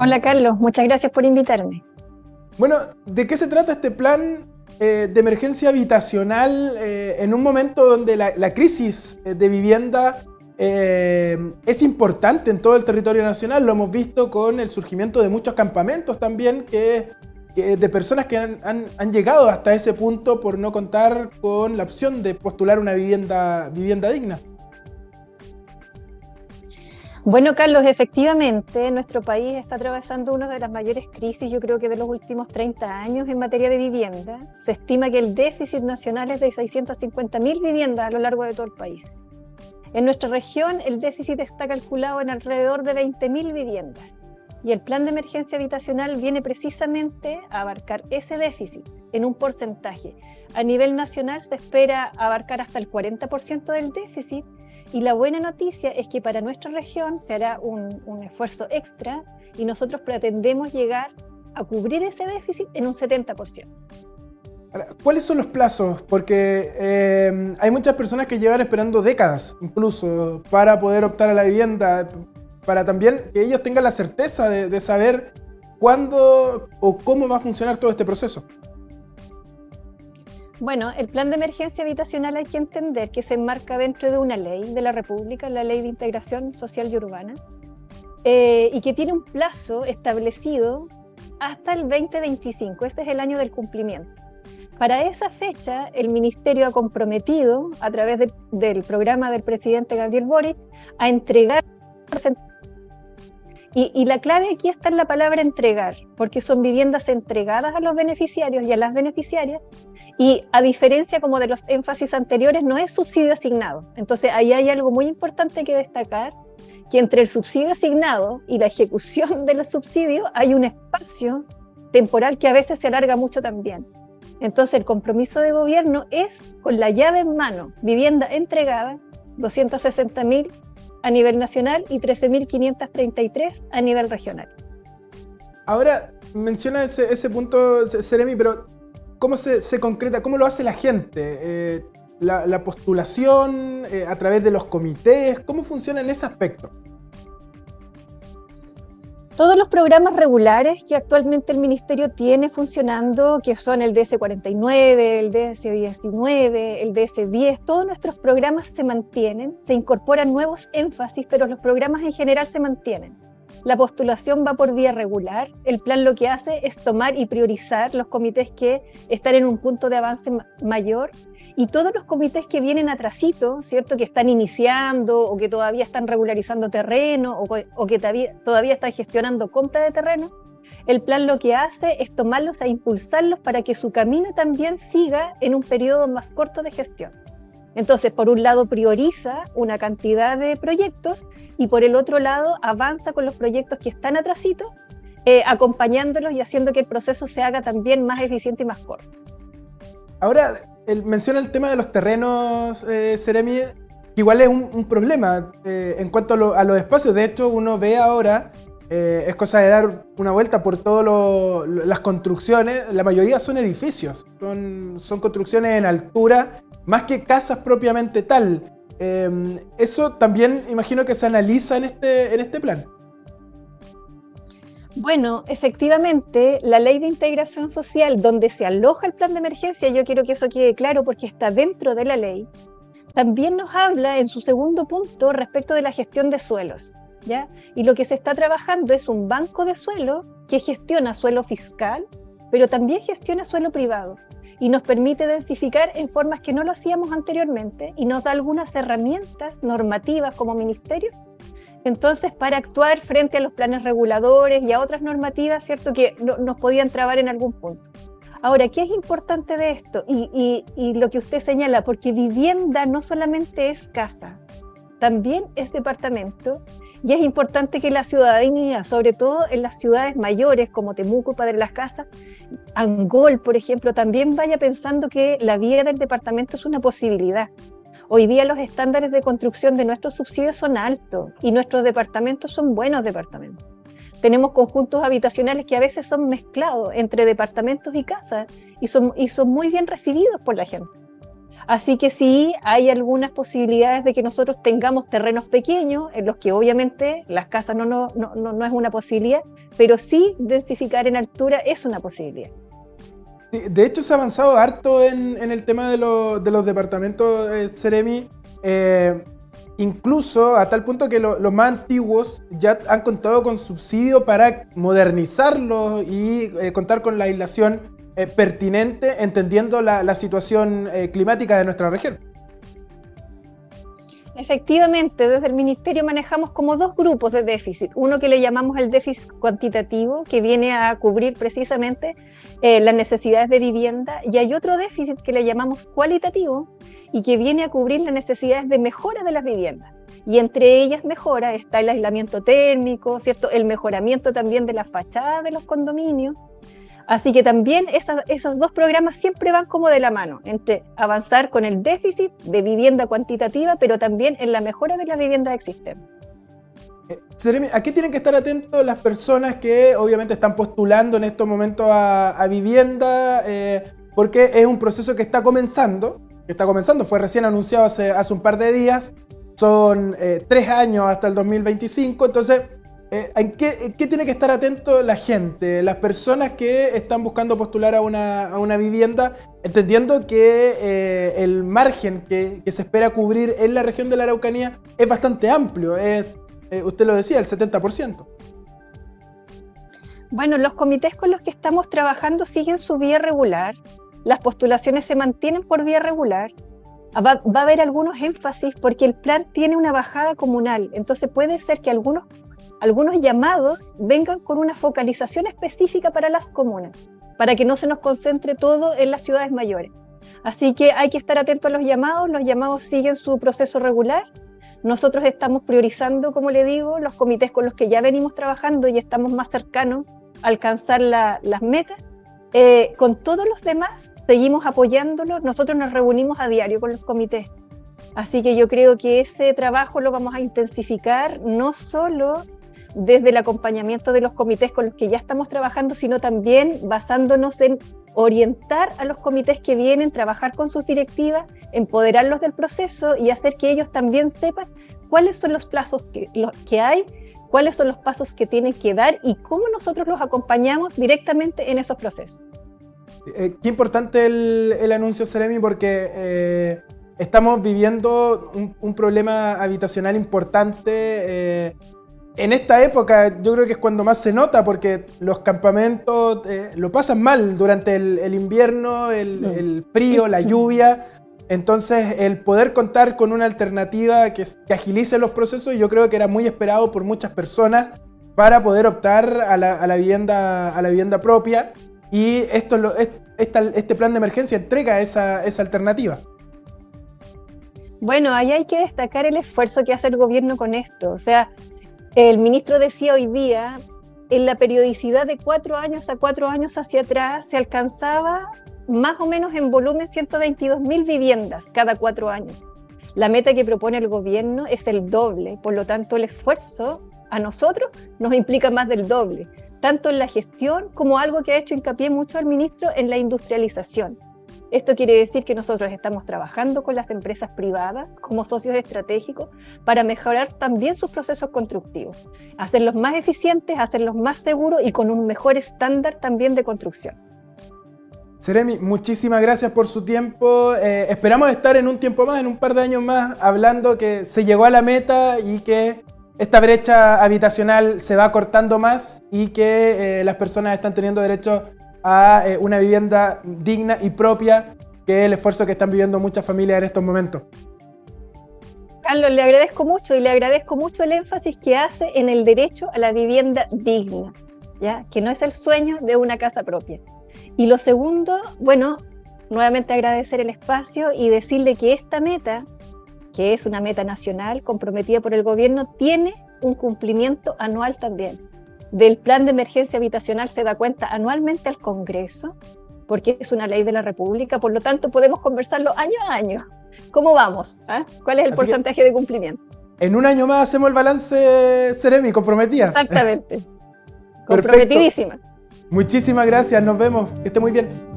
Hola Carlos, muchas gracias por invitarme. Bueno, ¿de qué se trata este plan de emergencia habitacional en un momento donde la crisis de vivienda es importante en todo el territorio nacional? Lo hemos visto con el surgimiento de muchos campamentos también de personas que han llegado hasta ese punto por no contar con la opción de postular una vivienda digna. Bueno, Carlos, efectivamente, nuestro país está atravesando una de las mayores crisis, yo creo que de los últimos 30 años en materia de vivienda. Se estima que el déficit nacional es de 650.000 viviendas a lo largo de todo el país. En nuestra región, el déficit está calculado en alrededor de 20.000 viviendas. Y el Plan de Emergencia Habitacional viene precisamente a abarcar ese déficit en un porcentaje. A nivel nacional se espera abarcar hasta el 40% del déficit, y la buena noticia es que para nuestra región se hará un esfuerzo extra y nosotros pretendemos llegar a cubrir ese déficit en un 70%. Ahora, ¿cuáles son los plazos? Porque hay muchas personas que llevan esperando décadas incluso para poder optar a la vivienda, para también que ellos tengan la certeza de saber cuándo o cómo va a funcionar todo este proceso. Bueno, el plan de emergencia habitacional hay que entender que se enmarca dentro de una ley de la República, la Ley de Integración Social y Urbana, y que tiene un plazo establecido hasta el 2025, este es el año del cumplimiento. Para esa fecha, el Ministerio ha comprometido, a través del programa del presidente Gabriel Boric, a entregar. Y la clave aquí está en la palabra entregar, porque son viviendas entregadas a los beneficiarios y a las beneficiarias, y a diferencia como de los énfasis anteriores, no es subsidio asignado. Entonces ahí hay algo muy importante que destacar, que entre el subsidio asignado y la ejecución de los subsidios hay un espacio temporal que a veces se alarga mucho también. Entonces el compromiso de gobierno es, con la llave en mano, vivienda entregada, 260.000 a nivel nacional y 13.533 a nivel regional. Ahora, menciona ese punto, Seremi, pero ¿cómo se concreta? ¿Cómo lo hace la gente? ¿La postulación a través de los comités? ¿Cómo funciona en ese aspecto? Todos los programas regulares que actualmente el Ministerio tiene funcionando, que son el DS-49, el DS-19, el DS-10, todos nuestros programas se mantienen, se incorporan nuevos énfasis, pero los programas en general se mantienen. La postulación va por vía regular, el plan lo que hace es tomar y priorizar los comités que están en un punto de avance mayor, y todos los comités que vienen atrasito, ¿cierto?, que están iniciando o que todavía están regularizando terreno o que todavía están gestionando compra de terreno, el plan lo que hace es tomarlos e impulsarlos para que su camino también siga en un periodo más corto de gestión. Entonces, por un lado prioriza una cantidad de proyectos y por el otro lado avanza con los proyectos que están atrasitos, acompañándolos y haciendo que el proceso se haga también más eficiente y más corto. Ahora, menciona el tema de los terrenos, Seremi, que igual es un problema en cuanto a los espacios. De hecho, uno ve ahora, es cosa de dar una vuelta por todas las construcciones, la mayoría son edificios, son construcciones en altura, más que casas propiamente tal. Eso también imagino que se analiza en este plan. Bueno, efectivamente, la ley de integración social, donde se aloja el plan de emergencia, yo quiero que eso quede claro porque está dentro de la ley, también nos habla en su segundo punto respecto de la gestión de suelos, ¿ya? Y lo que se está trabajando es un banco de suelo que gestiona suelo fiscal, pero también gestiona suelo privado, y nos permite densificar en formas que no lo hacíamos anteriormente y nos da algunas herramientas normativas como ministerio, entonces para actuar frente a los planes reguladores y a otras normativas, ¿cierto?, que nos podían trabar en algún punto. Ahora, ¿qué es importante de esto? Y lo que usted señala, porque vivienda no solamente es casa, también es departamento, y es importante que la ciudadanía, sobre todo en las ciudades mayores como Temuco, Padre Las Casas, Angol, por ejemplo, también vaya pensando que la vía del departamento es una posibilidad. Hoy día los estándares de construcción de nuestros subsidios son altos y nuestros departamentos son buenos departamentos. Tenemos conjuntos habitacionales que a veces son mezclados entre departamentos y casas y son muy bien recibidos por la gente. Así que sí, hay algunas posibilidades de que nosotros tengamos terrenos pequeños, en los que obviamente las casas no es una posibilidad, pero sí densificar en altura es una posibilidad. De hecho, se ha avanzado harto en el tema de los departamentos Seremi, incluso a tal punto que los más antiguos ya han contado con subsidio para modernizarlos y contar con la aislación pertinente, entendiendo la situación climática de nuestra región. Efectivamente, desde el Ministerio manejamos como dos grupos de déficit. Uno que le llamamos el déficit cuantitativo, que viene a cubrir precisamente las necesidades de vivienda, y hay otro déficit que le llamamos cualitativo y que viene a cubrir las necesidades de mejora de las viviendas. Y entre ellas mejora está el aislamiento térmico, ¿cierto? El mejoramiento también de las fachadas de los condominios. Así que también esos dos programas siempre van como de la mano, entre avanzar con el déficit de vivienda cuantitativa, pero también en la mejora de las viviendas existentes. Seremi, ¿a qué tienen que estar atentos las personas que obviamente están postulando en estos momentos a vivienda? Porque es un proceso que está comenzando, fue recién anunciado hace un par de días, son 3 años hasta el 2025, entonces... ¿En qué tiene que estar atento la gente, las personas que están buscando postular a una vivienda, entendiendo que el margen que se espera cubrir en la región de la Araucanía es bastante amplio? Usted lo decía, el 70%. Bueno, los comités con los que estamos trabajando siguen su vía regular, las postulaciones se mantienen por vía regular. Va a haber algunos énfasis porque el plan tiene una bajada comunal, entonces puede ser que algunos llamados vengan con una focalización específica para las comunas, para que no se nos concentre todo en las ciudades mayores. Así que hay que estar atentos a los llamados siguen su proceso regular. Nosotros estamos priorizando, como le digo, los comités con los que ya venimos trabajando y estamos más cercanos a alcanzar las metas. Con todos los demás seguimos apoyándolos, nosotros nos reunimos a diario con los comités. Así que yo creo que ese trabajo lo vamos a intensificar, no solo desde el acompañamiento de los comités con los que ya estamos trabajando, sino también basándonos en orientar a los comités que vienen, trabajar con sus directivas, empoderarlos del proceso y hacer que ellos también sepan cuáles son los plazos que hay, cuáles son los pasos que tienen que dar y cómo nosotros los acompañamos directamente en esos procesos. Qué importante el anuncio, Seremi, porque... Estamos viviendo un problema habitacional importante en esta época. Yo creo que es cuando más se nota porque los campamentos lo pasan mal durante el invierno, el frío, la lluvia. Entonces el poder contar con una alternativa que agilice los procesos, yo creo que era muy esperado por muchas personas para poder optar a la vivienda propia, y este plan de emergencia entrega esa alternativa. Bueno, ahí hay que destacar el esfuerzo que hace el gobierno con esto. O sea, el ministro decía hoy día, en la periodicidad de 4 años hacia atrás, se alcanzaba más o menos en volumen 122.000 viviendas cada 4 años. La meta que propone el gobierno es el doble, por lo tanto el esfuerzo a nosotros nos implica más del doble, tanto en la gestión como algo que ha hecho hincapié mucho el ministro en la industrialización. Esto quiere decir que nosotros estamos trabajando con las empresas privadas como socios estratégicos para mejorar también sus procesos constructivos, hacerlos más eficientes, hacerlos más seguros y con un mejor estándar también de construcción. Seremi, muchísimas gracias por su tiempo. Esperamos estar en un tiempo más, en un par de años más, hablando que se llegó a la meta y que esta brecha habitacional se va acortando más y que las personas están teniendo derecho a una vivienda digna y propia, que es el esfuerzo que están viviendo muchas familias en estos momentos. Carlos, le agradezco mucho y le agradezco mucho el énfasis que hace en el derecho a la vivienda digna, ¿ya? Que no es el sueño de una casa propia. Y lo segundo, bueno, nuevamente agradecer el espacio y decirle que esta meta, que es una meta nacional comprometida por el gobierno, tiene un cumplimiento anual también. Del plan de emergencia habitacional se da cuenta anualmente al Congreso, porque es una ley de la República, por lo tanto podemos conversarlo año a año. ¿Cómo vamos? ¿Cuál es el porcentaje de cumplimiento? En un año más hacemos el balance, Seremi, comprometida. Exactamente. Comprometidísima. Perfecto. Muchísimas gracias, nos vemos, que esté muy bien.